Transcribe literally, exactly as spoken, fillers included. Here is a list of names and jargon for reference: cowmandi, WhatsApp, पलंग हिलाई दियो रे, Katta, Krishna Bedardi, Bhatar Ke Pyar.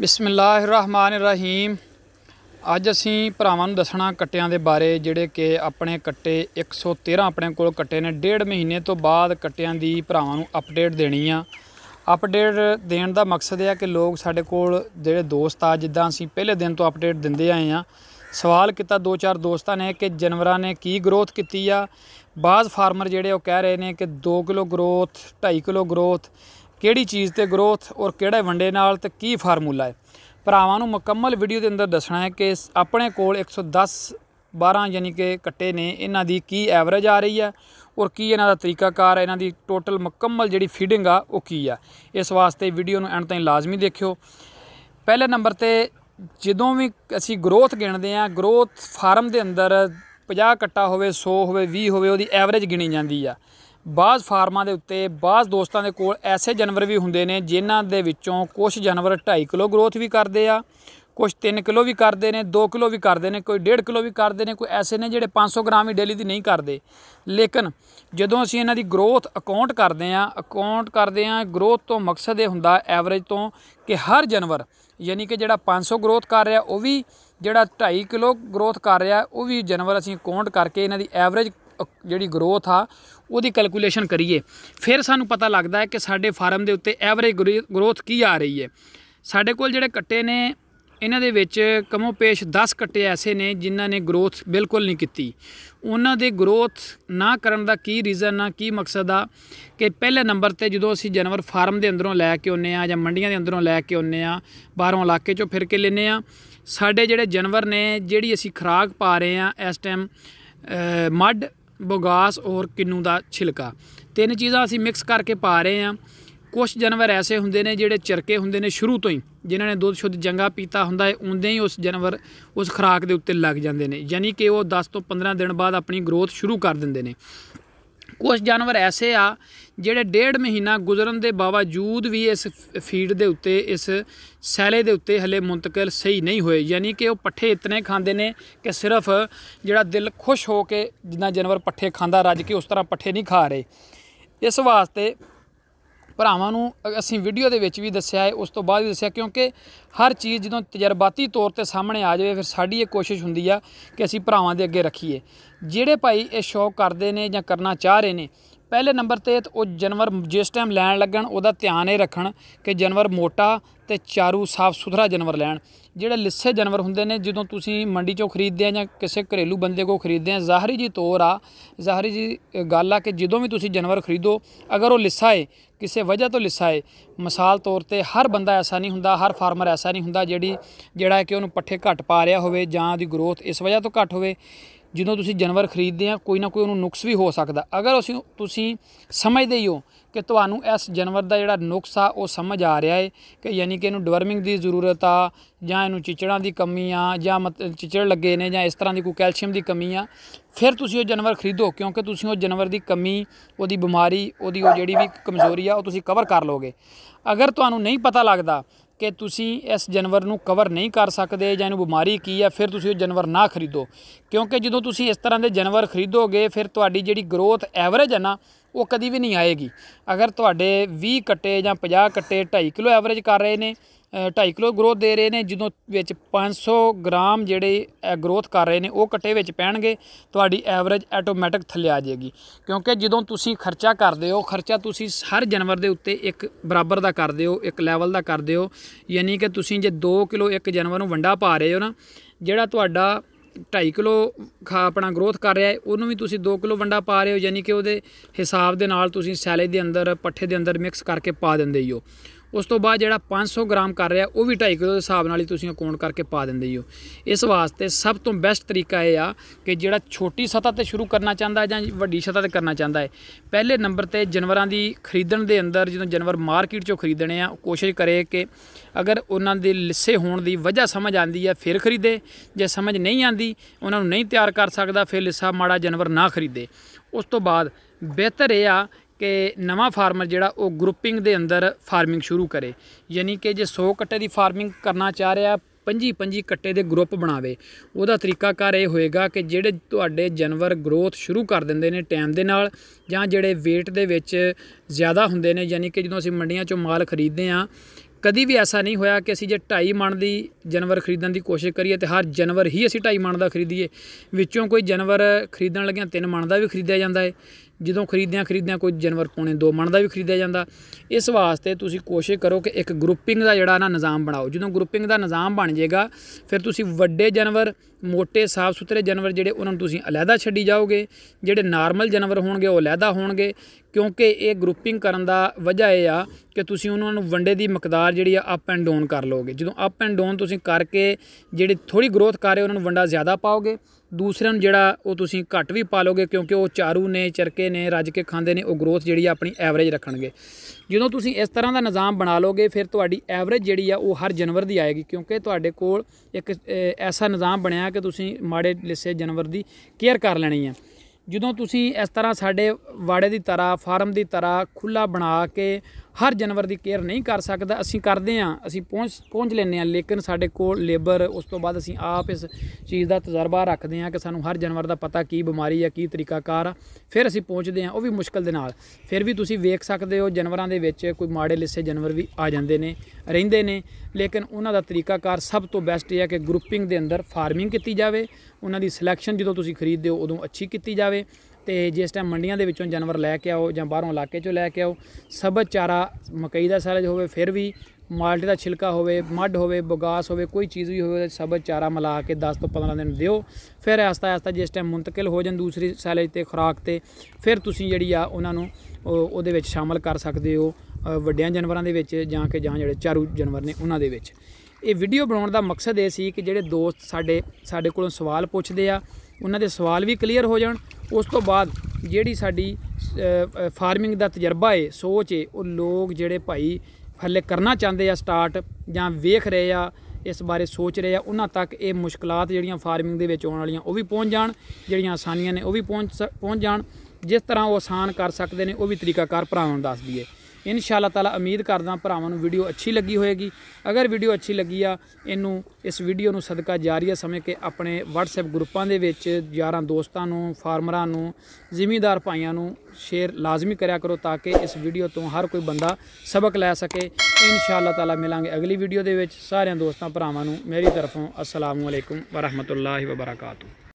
बिस्मिल्लाहिर्रहमानिर्रहीम। अज असी भरावां नूं दसणा कट्टियां दे बारे, जिहड़े कि अपने कट्टे एक सौ तेरह अपने कोल कट्टे ने। डेढ़ महीने तो बाद कट्टियां दी भरावां नूं अपडेट देनी आ। अपडेट देण दा मकसद है कि लोग साडे कोल जिहड़े दोस्त आ, जिद्दां असी पहले दिन तो अपडेट दिंदे आए आ। सवाल किता दो चार दोस्तां ने कि जानवरां ने की ग्रोथ कीती आ। बाज़ फार्मर जिहड़े ओह कह रहे ने कि दो किलो ग्रोथ, ढाई किलो ग्रोथ, केड़ी चीज़ ते ग्रोथ और केड़े वंडे नाल ते की फार्मूला है। भरावां नूं मुकम्मल वीडियो दे अंदर दसना है कि अपने कोल एक सौ दस बारह यानी कि कट्टे ने, इन्हां दी की एवरेज आ रही है और की इन्हां दा तरीकाकार, इन्हां दी टोटल मुकम्मल जिहड़ी फीडिंग आ ओह की आ। इस वास्ते वीडियो नूं एंड ताईं लाजमी देखियो। पहले नंबर ते जदों भी असी ग्रोथ गिणदे आ, ग्रोथ फार्म दे अंदर पचास कट्टा होवे, सौ होवे, बीस होवे, ओहदी एवरेज गिणी जांदी आ। बाज़ फार्मां दे उत्ते बाज़ दोस्तां दे कोल ऐसे जानवर भी हुंदे ने जिन्हां दे विच्चों कुछ जानवर ढाई किलो ग्रोथ भी करदे आ, कुछ तीन किलो भी करदे ने, दो किलो भी करदे ने, कोई डेढ़ किलो भी करदे ने, कोई ऐसे ने जिहड़े पाँच सौ ग्राम ही डेली दी नहीं करदे। लेकिन जदों असीं इन्हां दी ग्रोथ अकाउंट करदे आ, अकाउंट करदे आ ग्रोथ तो मकसद यह हुंदा एवरेज तो कि हर जानवर यानी कि जिहड़ा पाँच सौ ग्रोथ कर रहा वह भी, जिहड़ा ढाई किलो ग्रोथ कर रहा वह भी जानवर असीं काउंट करके इन्हां दी एवरेज जिहड़ी ग्रोथ आ उहदी कैलकुलेशन करिए। फिर सानूं पता लगदा है कि साडे फार्म दे उत्ते एवरेज ग्रोथ की आ रही है। साडे कोल जिहड़े कट्टे ने इन्हां दे विच कमो पेश दस कट्टे ऐसे ने जिन्हां ने ग्रोथ बिल्कुल नहीं कीती। उन्हां दे ग्रोथ ना करन दा की रीज़न आ, की मकसद आ कि पहले नंबर ते जदों असीं जानवर फार्म दे अंदरों लै के आउंदे आ जां मंडियां दे अंदरों लै के आउंदे आ, बाहरों इलाके चों फिर के लैने आ, साडे जिहड़े जानवर ने जिहड़ी असीं खुराक पा रहे आ इस टाइम मड, बोगास और किन्नू का छिलका, तीन चीज़ा असी मिक्स करके पा रहे हैं। कुछ जानवर ऐसे होंगे ने जिहड़े चिरके होंगे ने शुरू तो ही, जिन्होंने दुध शुद्ध चंगा पीता होंदा है, उंदे ही उस जानवर उस खुराक के उत्ते लग जाते हैं, यानी कि वो दस तो पंद्रह दिन बाद अपनी ग्रोथ शुरू कर देंगे ने। कुछ जानवर ऐसे आ जिहड़े डेढ़ महीना गुजरन के बावजूद भी इस फीड के उत्ते, इस सैले के उत्ते हले मुंतकिल सही नहीं होए, यानी कि वह पट्ठे इतने खाते हैं कि सिर्फ जिहड़ा दिल खुश हो के जिन्ना जानवर पट्ठे खाँदा रज के उस तरह पट्ठे नहीं खा रहे। इस वास्ते भरावां नूं असीं वीडियो दे विच भी दस्सिया है, उस तो बाद भी दस्सिया, क्योंकि हर चीज़ जदों तजर्बाती तौर ते सामने आ जाए फिर साडी इह कोशिश हुंदी आ कि असीं भरावां दे अगे रखीए। जिहड़े भाई इह शौक करदे ने जां करना चाह रहे ने, पहले नंबर ते ओह जानवर जिस टाइम लैण लगण ओहदा ध्यान इह रखण कि जानवर मोटा ते चारू साफ सुथरा जानवर लैण। जिहड़े लिस्से जानवर हुंदे ने जदों तुसीं मंडी चों खरीददे आ जां किसे घरेलू बंदे कोल खरीददे आ, ज़ाहरी जी तौर आ, ज़ाहरी जी गल आ कि जदों भी तुसीं जानवर खरीदो अगर ओह लिस्सा है, किसी वजह तो लिस्सा है, मिसाल तौर पर हर बंदा ऐसा नहीं होंदा, हर फार्मर ऐसा नहीं होंदा जिहड़ी जिहड़ा कि उन्होंने पट्ठे घट पा रहा होवे जां दी ग्रोथ इस वजह तो घट होवे। जदों तुसीं जानवर खरीददे आ कोई ना कोई उन्होंने नुक्स भी हो सकता। अगर उसी तुसीं समझदे ही हो कि तुहानूं इस जानवर दा जिहड़ा नुक्स आ वो समझ आ रहा है कि यानी कि इन्हूं डवर्मिंग दी जरूरत आ जां इन्हूं चिचड़ां दी कमी आ जां मत चिचड़ लगे ने जां इस तरह की कोई कैल्शियम दी कमी आ, फिर तुसीं ओह जानवर खरीदो, क्योंकि तुसीं ओह जानवर दी कमी, ओहदी बीमारी, ओहदी ओह जिहड़ी भी कमजोरी आ ओह तुसीं कवर कर लोगे। अगर तुहानूं नहीं पता लगदा कि तुसीं इस जानवर नूं कवर नहीं कर सकदे जां इहनूं बीमारी की आ, फिर तुसीं ओह जानवर ना खरीदो, क्योंकि जदों तुसीं इस तरह के जानवर खरीदोगे फिर तुहाडी जिहड़ी ग्रोथ एवरेज है ना वो कदी भी नहीं आएगी। अगर तुहाडे बीस कट्टे जां पचास कट्टे ढाई किलो एवरेज कर रहे ने, ढाई किलो ग्रोथ दे रहे ने, जदों विच पाँच सौ ग्राम जिहड़े ग्रोथ कर रहे ने वो कट्टे विच पैणगे, तुहाडी एवरेज ऑटोमैटिक थल्ले आ जाएगी। क्योंकि जदों तुसीं खर्चा करदे हो, खर्चा तुसीं हर जानवर दे उत्ते एक बराबर दा करदे हो, एक लैवल दा करदे हो, यानी कि तुसीं जे दो किलो एक जानवर नूं वंडा पा रहे हो ना, जिहड़ा तुहाडा ढाई किलो खा अपना ग्रोथ कर रहा है उन्होंने भी तुसी दो किलो वंडा पा रहे हो, यानी कि वो हिसाब के नाल तुसी सैले के अंदर पट्ठे के अंदर मिक्स करके पा देंदे हो। उस तो बाद जिहड़ा पाँच सौ ग्राम कर रहा है वह भी ढाई किलो के हिसाब नाल ही तुसी काउंट करके पा देंदे हो। इस वास्ते सब तो बैस्ट तरीका यह आ कि जिहड़ा छोटी सतह पर शुरू करना चाहता है जां वड्डी सतह पर करना चाहता है, पहले नंबर पर जानवरों की खरीदण के अंदर जो जानवर मार्केट चो खरीदने आ कोशिश करे कि अगर उन्होंने दे लिस्से होने की वजह समझ आती है फिर खरीदे, जे समझ नहीं आती उन्होंने नहीं तैयार कर सकता फिर लिस्सा माड़ा जानवर ना खरीदे। उस तो बाद बेहतर यह आ कि नवा फार्मर जिहड़ा वह ग्रुपिंग दे अंदर फार्मिंग शुरू करे, यानी कि जे सौ कट्टे की फार्मिंग करना चाह रहा पंजी पंजी कट्टे दे ग्रुप बनावे। उहदा तरीकाकार यह होएगा कि जिहड़े तुहाडे जानवर ग्रोथ शुरू कर दिंदे ने टाइम दे नाल जां जिहड़े वेट दे विच ज़्यादा हुंदे ने, यानी कि जदों असीं मंडियां चों माल खरीददे आ कभी भी ऐसा नहीं होया कि असी जे ढाई मन की जानवर खरीदण की कोशिश करिए तो हर जानवर ही असी ढाई मन का खरीदिए। विचों कोई जानवर खरीदण लगिया तीन मन का भी खरीदया जाता है, जो खरीदिया खरीदिया कोई जानवर पौने दो मन का भी खरीदया जाता। इस वास्ते तुसी कोशिश करो कि एक ग्रुपिंग का जड़ा ना निज़ाम बनाओ। जो ग्रुपिंग का निज़ाम बन जाएगा फिर तुसी वड्डे जानवर मोटे साफ सुथरे जानवर जोड़े उन्होंने तुम अलहदा छड़ी जाओगे, जोड़े नॉर्मल जानवर होणगे वो अलहदा होणगे। क्योंकि ये ग्रुपिंग करन दा वजह यह आ कि तुसी उन्होंने वंडे की मकदार जी अप एंड डाउन कर लोगे। जो अप एंड डाउन तुसी करके जी थोड़ी ग्रोथ कर रहे हो उन्होंने वंडा ज़्यादा पाओगे, दूसरे जोड़ा वो तुसी घट भी पा लोगे क्योंकि वो चारू ने चरके ने रज के खाते ने, वो ग्रोथ जी अपनी एवरेज रखणगे। जो तुसी इस तरह का निज़ाम बना लोगे फिर तुहाडी एवरेज जी हर जानवर की आएगी, क्योंकि तुहाडे कोल एक ऐसा निज़ाम बनया कि तुसी माड़े लिस्से जानवर की केयर कर लैणी है। जो तुसी इस तरह साढ़े वाड़े की तरह फार्म की तरह खुला बना के हर जानवर की केयर नहीं कर सकता। असी करते हाँ, असी पहुँच पहुँच लें, लेकिन साढ़े को लेबर उस तो बाद असी आप इस चीज़ का तजर्बा रखते हैं कि सानू हर जानवर का पता की बीमारी है की तरीकाकार आ, फिर असी पहुँचते हैं वो भी मुश्किल के नाल। फिर भी तुसी वेख सकते हो जानवरों के विच कोई माड़े लिस्से जानवर भी आ जाते हैं रहिंदे ने, लेकिन उन्हों का तरीकाकार सब तो बैस्ट है कि ग्रुपिंग के अंदर फार्मिंग की जाए, उन्हों की सिलैक्शन जो तुसी खरीदते हो उदों अच्छी की जाए। तो जिस टाइम मंडिया के विचों जानवर लैके आओ जां बाहरों इलाके चो लैके आओ, सबज चारा मकई का सारा होवे, फिर भी माल्टे का छिलका होवे, मड होवे, बगास होवे, कोई चीज़ भी होवे, सबज चारा मिला के दस तो पंद्रह दिन दिओ। फिर आस्ता आस्ता जिस टाइम मुंतकिल हो जाए दूसरी सैलेज ते खुराक ते, फिर तुसी जिहड़ी आ उन्होंने उहदे विच शामिल कर सकते हो वड्डियां जानवरों के विच जां के जां जिहड़े चारू जानवर ने उन्हां दे विच। ये वीडियो बनाने का मकसद ये सी कि जिहड़े दोस्त साडे साडे कोलों सवाल पुछदे आ उन्हां दे सवाल भी क्लीयर हो जाण। उस तो बाद जिहड़ी साडी फार्मिंग का तजर्बा है सोच है वो लोग जिहड़े भाई हले करना चाहते हैं स्टार्ट जां वेख रहे आ इस बारे सोच रहे हैं उन्हां तक ये मुश्किलात जिहड़ियां फार्मिंग दे विच आउण वालियां वो भी पहुँच जाण, जिहड़ियां आसानियां ने वो भी पहुँच पहुँच जाण। जिस तरह वो आसान कर सकते हैं वो भी तरीकाकार भरावां नूं दस दीए। इंशाअल्लाह ताला उम्मीद करदा भरावां नूं वीडियो अच्छी लगी होएगी। अगर वीडियो अच्छी लगी आ इनू इस वीडियो नूं सदका जारीआ समझ के अपने WhatsApp ग्रुपां दे विच यारां दोस्तां नूं फार्मरां नूं ज़मींदार भाइयां नूं शेयर लाजमी करिया करो ताकि इस वीडियो तो हर कोई बंदा सबक लै सके। इंशाअल्लाह ताला मिलांगे अगली वीडियो दे विच। सारे दोस्तां भरावां नूं मेरी तरफों अस्सलामु अलैकुम वरहमतुल्लाहि वबरकातुहू।